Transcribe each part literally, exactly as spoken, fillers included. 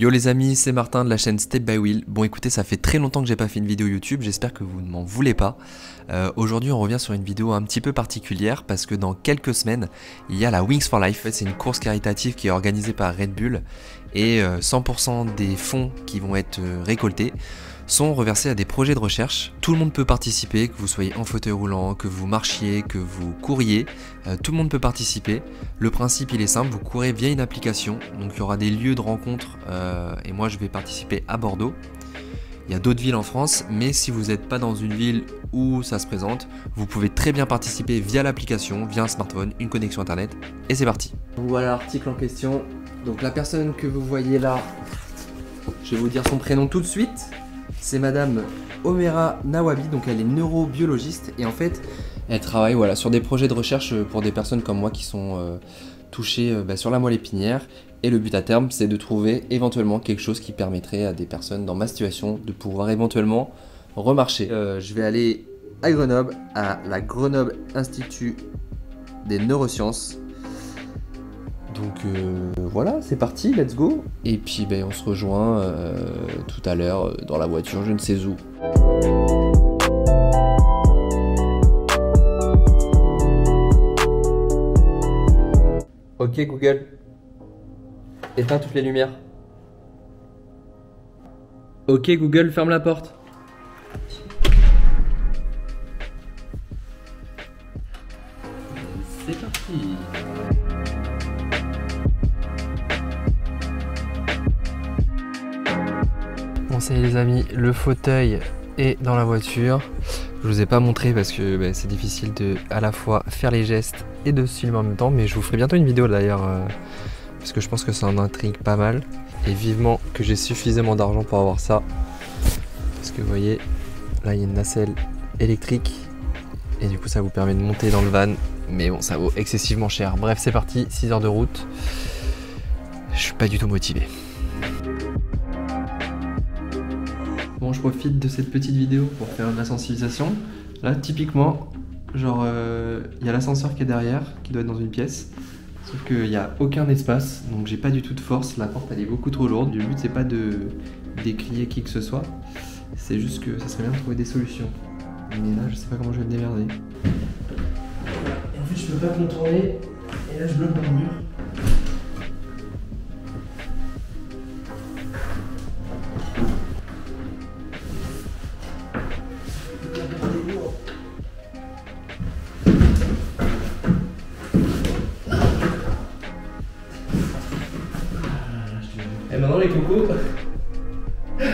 Yo les amis, c'est Martin de la chaîne Step by Wheel. Bon écoutez, ça fait très longtemps que j'ai pas fait une vidéo YouTube, j'espère que vous ne m'en voulez pas. Euh, Aujourd'hui on revient sur une vidéo un petit peu particulière parce que dans quelques semaines, il y a la Wings for Life. C'est une course caritative qui est organisée par Red Bull et cent pour cent des fonds qui vont être récoltés sont reversés à des projets de recherche. Tout le monde peut participer, que vous soyez en fauteuil roulant, que vous marchiez, que vous couriez, euh, tout le monde peut participer. Le principe il est simple, vous courez via une application, donc il y aura des lieux de rencontre euh, et moi je vais participer à Bordeaux. Il y a d'autres villes en France, mais si vous n'êtes pas dans une ville où ça se présente, vous pouvez très bien participer via l'application, via un smartphone, une connexion internet et c'est parti. Voilà l'article en question, donc la personne que vous voyez là, je vais vous dire son prénom tout de suite. C'est madame Homaira Nawabi, donc elle est neurobiologiste et en fait elle travaille voilà, sur des projets de recherche pour des personnes comme moi qui sont euh, touchées euh, bah, sur la moelle épinière, et le but à terme c'est de trouver éventuellement quelque chose qui permettrait à des personnes dans ma situation de pouvoir éventuellement remarcher. Euh, je vais aller à Grenoble, à la Grenoble Institut des Neurosciences. Donc euh, voilà, c'est parti, let's go. Et puis ben, on se rejoint euh, tout à l'heure dans la voiture, je ne sais où. Ok Google, éteins toutes les lumières. Ok Google, ferme la porte. C'est parti. Salut les amis, le fauteuil est dans la voiture. Je vous ai pas montré parce que bah, c'est difficile de à la fois faire les gestes et de filmer en même temps, mais je vous ferai bientôt une vidéo d'ailleurs euh, parce que je pense que ça en intrigue pas mal et vivement que j'ai suffisamment d'argent pour avoir ça, parce que vous voyez là il y a une nacelle électrique et du coup ça vous permet de monter dans le van, mais bon ça vaut excessivement cher. Bref, c'est parti, six heures de route, je suis pas du tout motivé. Bon, je profite de cette petite vidéo pour faire de la sensibilisation. Là, typiquement, genre, il euh, y a l'ascenseur qui est derrière, qui doit être dans une pièce, sauf qu'il n'y a aucun espace, donc j'ai pas du tout de force, la porte elle est beaucoup trop lourde. Le but c'est pas de décrier qui que ce soit, c'est juste que ça serait bien de trouver des solutions. Mais là, je sais pas comment je vais me démerder. Et en fait, je peux pas me contourner, et là je bloque mon mur. Et maintenant les cocos, le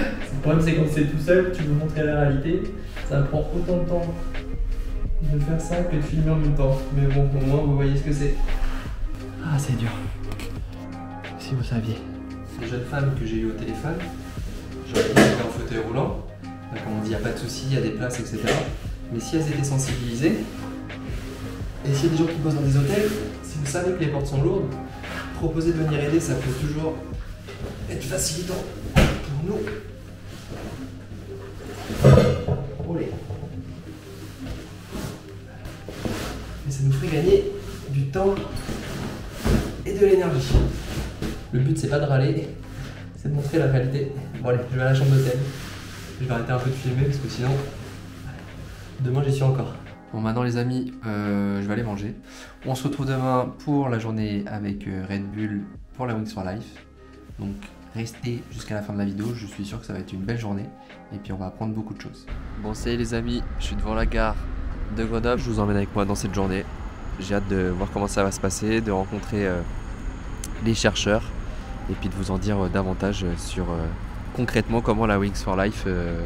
problème c'est quand c'est tout seul, tu veux montrer la réalité, ça prend autant de temps de faire ça que de filmer en même temps. Mais bon, au moins vous voyez ce que c'est. Ah c'est dur. Si vous saviez. Les jeunes femmes que j'ai eues au téléphone, genre elles étaient en fauteuil roulant, donc on dit il n'y a pas de soucis, il y a des places, et cetera. Mais si elles étaient sensibilisées, et s'il y a des gens qui bossent dans des hôtels, si vous savez que les portes sont lourdes, proposer de venir aider, ça peut toujours être facilitant pour nous. Olé. Mais ça nous ferait gagner du temps et de l'énergie. Le but c'est pas de râler, c'est de montrer la réalité. Bon allez, je vais à la chambre d'hôtel. Je vais arrêter un peu de filmer parce que sinon, demain j'y suis encore. Bon maintenant les amis, euh, je vais aller manger. On se retrouve demain pour la journée avec Red Bull pour la Wings for Life. Donc restez jusqu'à la fin de la vidéo, je suis sûr que ça va être une belle journée et puis on va apprendre beaucoup de choses. Bon ça y est les amis, je suis devant la gare de Grenoble, je vous emmène avec moi dans cette journée. J'ai hâte de voir comment ça va se passer, de rencontrer euh, les chercheurs et puis de vous en dire euh, davantage sur euh, concrètement comment la Wings for Life euh,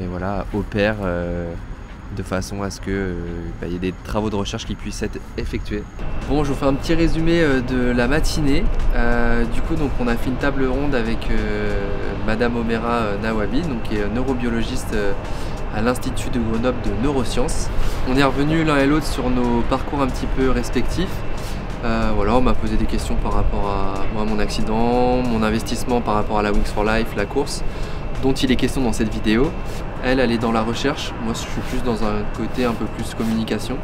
ben voilà, opère euh, de façon à ce qu'il euh, ben, y ait des travaux de recherche qui puissent être effectués. Bon, je vous fais un petit résumé euh, de la matinée. Euh, du coup, donc, on a fait une table ronde avec euh, madame Homaira euh, Nawabi, donc, qui est neurobiologiste euh, à l'Institut de Grenoble de Neurosciences. On est revenus l'un et l'autre sur nos parcours un petit peu respectifs. Euh, voilà, on m'a posé des questions par rapport à, moi, à mon accident, mon investissement par rapport à la Wings for Life, la course, dont il est question dans cette vidéo. Elle, elle est dans la recherche, moi je suis plus dans un côté un peu plus communication.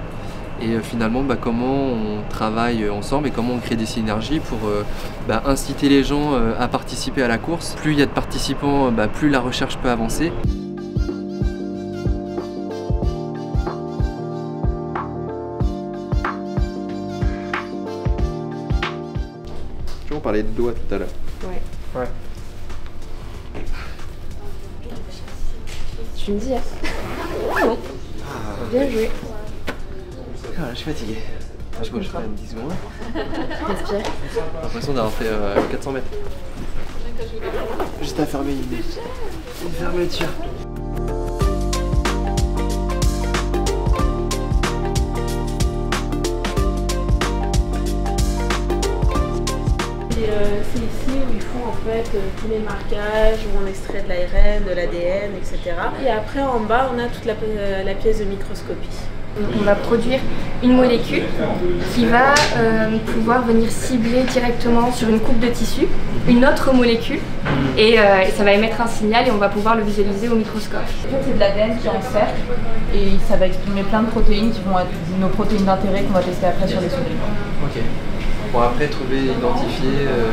et euh, finalement bah, comment on travaille ensemble et comment on crée des synergies pour euh, bah, inciter les gens euh, à participer à la course. Plus il y a de participants, bah, plus la recherche peut avancer. Tu vois, on parlait de doigts tout à l'heure. Ouais. Ouais. Tu me dis, hein. Bon. Bien joué. Ah, je suis fatigué. Je bouge pas dix secondes. Respire. J'ai l'impression d'avoir fait euh, quatre cents mètres. Juste à fermer une, une fermeture. Euh, c'est ici où ils font en fait euh, tous les marquages, où on extrait de l'A R N, de l'A D N, et cetera. Et après en bas on a toute la, euh, la pièce de microscopie. On va produire une molécule qui va euh, pouvoir venir cibler directement sur une coupe de tissu une autre molécule et, euh, et ça va émettre un signal et on va pouvoir le visualiser au microscope. En fait, c'est de l'A D N qui est en cercle et ça va exprimer plein de protéines qui vont être nos protéines d'intérêt qu'on va tester après sur les souris. Okay. Pour après trouver, identifier euh,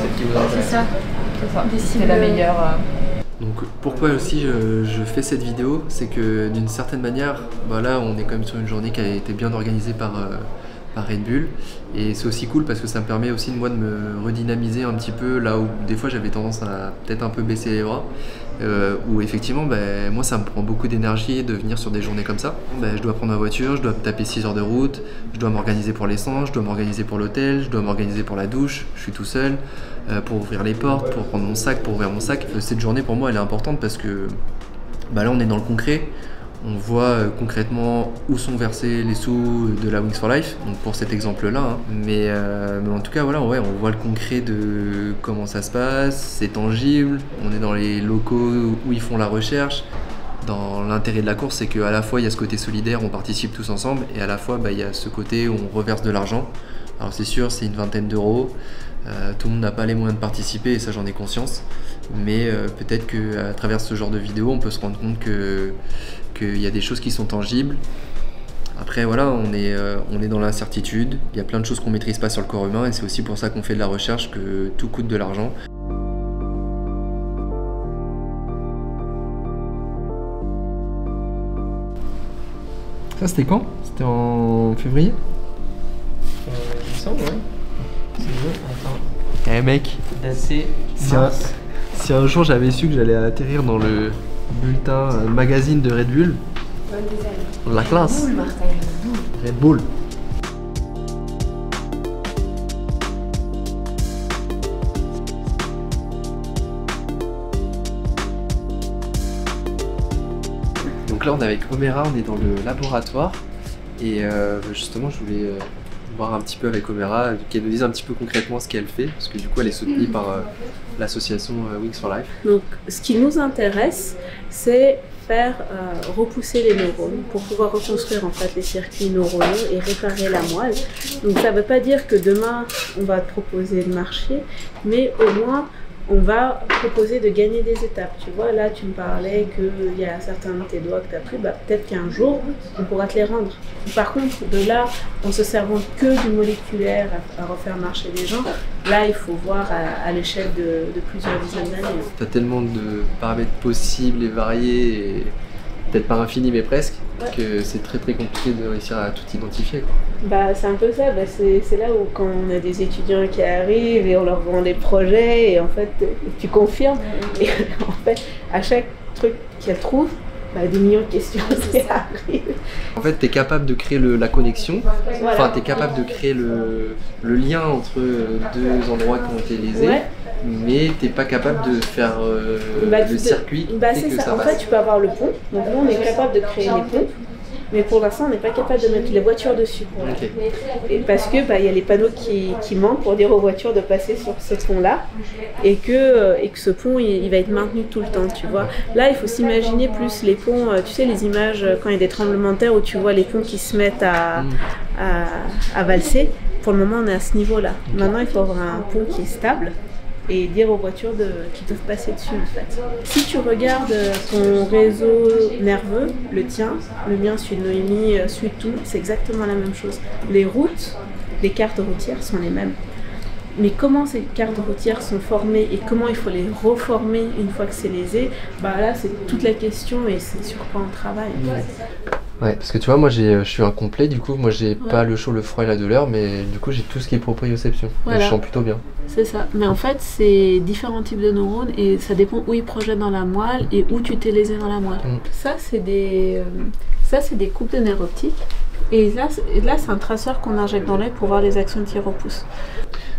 celle qui vous intéresse. C'est ça, c'est la meilleure. Euh... Donc pourquoi aussi je, je fais cette vidéo, c'est que d'une certaine manière, bah là on est quand même sur une journée qui a été bien organisée par, euh, par Red Bull. Et c'est aussi cool parce que ça me permet aussi de moi de me redynamiser un petit peu là où des fois j'avais tendance à peut-être un peu baisser les bras. Euh, où effectivement, bah, moi ça me prend beaucoup d'énergie de venir sur des journées comme ça. Bah, je dois prendre ma voiture, je dois taper six heures de route, je dois m'organiser pour l'essence, je dois m'organiser pour l'hôtel, je dois m'organiser pour la douche, je suis tout seul, euh, pour ouvrir les portes, pour prendre mon sac, pour ouvrir mon sac. Euh, cette journée pour moi elle est importante parce que bah, là on est dans le concret. On voit concrètement où sont versés les sous de la Wings for Life, donc pour cet exemple-là. Hein. Mais, euh, mais en tout cas, voilà, ouais, on voit le concret de comment ça se passe, c'est tangible. On est dans les locaux où ils font la recherche. Dans l'intérêt de la course, c'est qu'à la fois, il y a ce côté solidaire, on participe tous ensemble, et à la fois, bah, il y a ce côté où on reverse de l'argent. Alors c'est sûr, c'est une vingtaine d'euros. Euh, tout le monde n'a pas les moyens de participer, et ça, j'en ai conscience. Mais euh, peut-être qu'à travers ce genre de vidéo, on peut se rendre compte que qu'il y a des choses qui sont tangibles. Après voilà, on est, euh, on est dans l'incertitude, il y a plein de choses qu'on ne maîtrise pas sur le corps humain et c'est aussi pour ça qu'on fait de la recherche, que tout coûte de l'argent. Ça c'était quand? C'était en février? Euh, il me semble, ouais. C'est bon, attends. Eh mec, c'est mince. Si un jour j'avais su que j'allais atterrir dans le bulletin euh, magazine de Red Bull, la classe, Red Bull, Martin. Red Bull. Donc là on est avec Homaira, on est dans le laboratoire et euh, justement je voulais euh, voir un petit peu avec Homaira, qu'elle nous dise un petit peu concrètement ce qu'elle fait, parce que du coup elle est soutenue mmh. par euh, l'association euh, Wings for Life. Donc ce qui nous intéresse, c'est faire euh, repousser les neurones pour pouvoir reconstruire en fait les circuits neuronaux et réparer la moelle. Donc ça ne veut pas dire que demain on va proposer le marché, mais au moins on va proposer de gagner des étapes. Tu vois, là tu me parlais qu'il y a certains de tes doigts que tu as pris, bah, peut-être qu'un jour on pourra te les rendre. Par contre, de là, en se servant que du moléculaire à, à refaire marcher les gens, là il faut voir à, à l'échelle de, de plusieurs dizaines d'années. Tu as tellement de paramètres possibles et variés, et peut-être pas infinis mais presque, ouais. que c'est très très compliqué de réussir à tout identifier. Quoi. Bah, c'est un peu ça, bah, c'est là où quand on a des étudiants qui arrivent et on leur vend des projets et en fait tu confirmes et en fait à chaque truc qu'elles trouvent, bah, des millions de questions qui arrivent. En fait tu es capable de créer le, la connexion, voilà. enfin tu es capable de créer le, le lien entre deux endroits qui ont été lésés. Ouais. Mais t'es pas capable de faire euh, bah, le circuit. Bah c'est ça, ça en fait tu peux avoir le pont, donc nous on est capable de créer les ponts, mais pour l'instant on n'est pas capable de mettre les voitures dessus. Okay. Et parce que bah, y a les panneaux qui, qui manquent pour dire aux voitures de passer sur ce pont là, et que, et que ce pont il, il va être maintenu tout le temps, tu vois. Là il faut s'imaginer plus les ponts, tu sais les images quand il y a des tremblements de terre où tu vois les ponts qui se mettent à, mmh. à, à valser, pour le moment on est à ce niveau là. Okay. Maintenant il faut avoir un pont qui est stable. et dire aux voitures qu'ils peuvent passer dessus en fait. Si tu regardes ton réseau nerveux, le tien, le mien, celui de Noémie, celui de tout, c'est exactement la même chose. Les routes, les cartes routières sont les mêmes. Mais comment ces cartes routières sont formées et comment il faut les reformer une fois que c'est lésé, bah là c'est toute la question et c'est sur quoi on travaille en fait. Ouais, parce que tu vois, moi je suis incomplet, du coup moi j'ai ouais. pas le chaud, le froid et la douleur, mais du coup j'ai tout ce qui est proprioception, voilà. Et je sens plutôt bien. C'est ça, mais en fait c'est différents types de neurones et ça dépend où ils projettent dans la moelle et où tu t'es lésé dans la moelle. Mm. Ça c'est des, euh, des coupes de nerfs optiques et là c'est un traceur qu'on injecte dans l'œil pour voir les axones qui repoussent.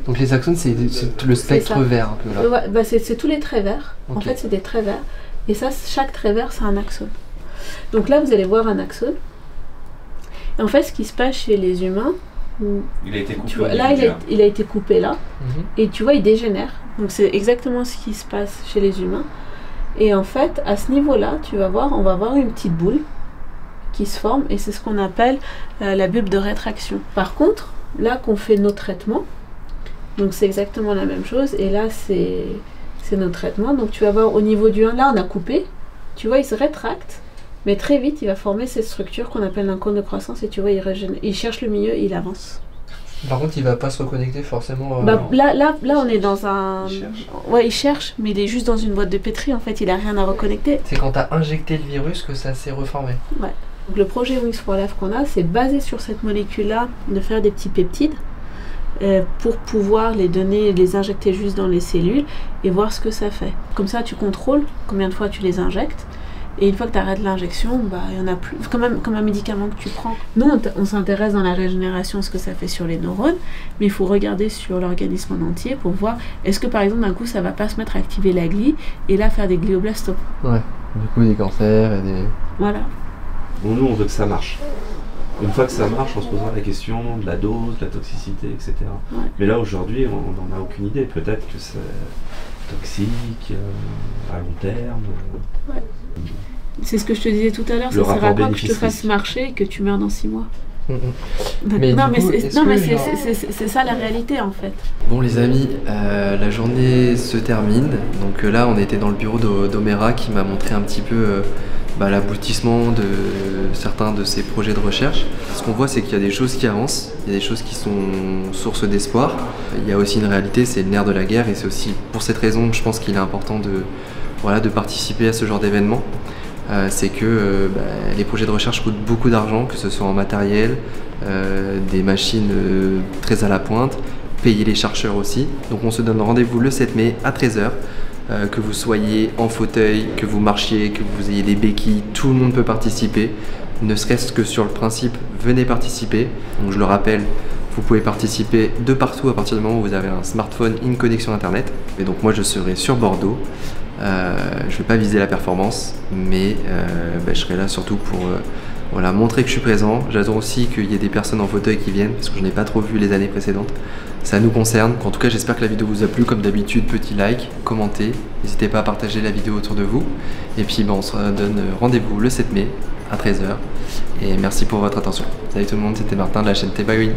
Donc les axones c'est le spectre vert un peu là. Ouais, bah c'est tous les traits verts, okay. En fait c'est des traits verts et ça, chaque trait vert c'est un axone. Donc là, vous allez voir un axone. Et en fait, ce qui se passe chez les humains, il a été coupé, vois, là, il a, il a été coupé là, mm-hmm. Et tu vois, il dégénère. Donc c'est exactement ce qui se passe chez les humains. Et en fait, à ce niveau-là, tu vas voir, on va voir une petite boule qui se forme, et c'est ce qu'on appelle euh, la bulbe de rétraction. Par contre, là qu'on fait nos traitements, donc c'est exactement la même chose. Et là, c'est nos traitements. Donc tu vas voir au niveau du un, là, on a coupé. Tu vois, il se rétracte. Mais très vite, il va former cette structure qu'on appelle un cône de croissance et tu vois, il, régène, il cherche le milieu et il avance. Par contre, il ne va pas se reconnecter forcément. Euh, bah, là, là, là, on est dans un... Il cherche. Ouais, il cherche, mais il est juste dans une boîte de pétri, en fait, il n'a rien à reconnecter. C'est quand tu as injecté le virus que ça s'est reformé. Ouais. Donc, le projet Wings for Life qu'on a, c'est basé sur cette molécule-là, de faire des petits peptides euh, pour pouvoir les donner, les injecter juste dans les cellules et voir ce que ça fait. Comme ça, tu contrôles combien de fois tu les injectes. Et une fois que tu arrêtes l'injection, bah, il y en a plus. Quand même, comme un médicament que tu prends. Nous, on, on s'intéresse dans la régénération, ce que ça fait sur les neurones, mais il faut regarder sur l'organisme en entier pour voir est-ce que, par exemple, d'un coup, ça va pas se mettre à activer la glie et là faire des glioblastomes. Ouais, du coup, des cancers et des... Voilà. Bon, nous, on veut que ça marche. Une fois que ça marche, on se posera la question de la dose, de la toxicité, et cetera. Ouais. Mais là, aujourd'hui, on n'en a aucune idée. Peut-être que c'est toxique, euh, à long terme. Euh... Ouais. C'est ce que je te disais tout à l'heure, ça sert à quoi que je te fasse marcher et que tu meurs dans six mois. Mmh, mmh. Mais non, mais c'est -ce ça la réalité en fait. Bon les amis, euh, la journée se termine. Donc euh, là on était dans le bureau d'Homaira qui m'a montré un petit peu euh, bah, l'aboutissement de certains de ses projets de recherche. Ce qu'on voit c'est qu'il y a des choses qui avancent, il y a des choses qui sont source d'espoir. Il y a aussi une réalité, c'est le nerf de la guerre et c'est aussi pour cette raison que je pense qu'il est important de, voilà, de participer à ce genre d'événement. Euh, c'est que euh, bah, les projets de recherche coûtent beaucoup d'argent, que ce soit en matériel, euh, des machines euh, très à la pointe, payer les chercheurs aussi. Donc on se donne rendez-vous le sept mai à treize heures, euh, que vous soyez en fauteuil, que vous marchiez, que vous ayez des béquilles, tout le monde peut participer, ne serait-ce que sur le principe, venez participer. Donc je le rappelle, vous pouvez participer de partout à partir du moment où vous avez un smartphone, une connexion internet. Et donc moi je serai sur Bordeaux. Euh, je ne vais pas viser la performance, mais euh, bah, je serai là surtout pour euh, voilà, montrer que je suis présent. J'attends aussi qu'il y ait des personnes en fauteuil qui viennent, parce que je n'ai pas trop vu les années précédentes. Ça nous concerne. En tout cas, j'espère que la vidéo vous a plu. Comme d'habitude, petit like, commentez. N'hésitez pas à partager la vidéo autour de vous. Et puis, bah, on se donne rendez-vous le sept mai à treize heures. Et merci pour votre attention. Salut tout le monde, c'était Martin de la chaîne Step by Wheel.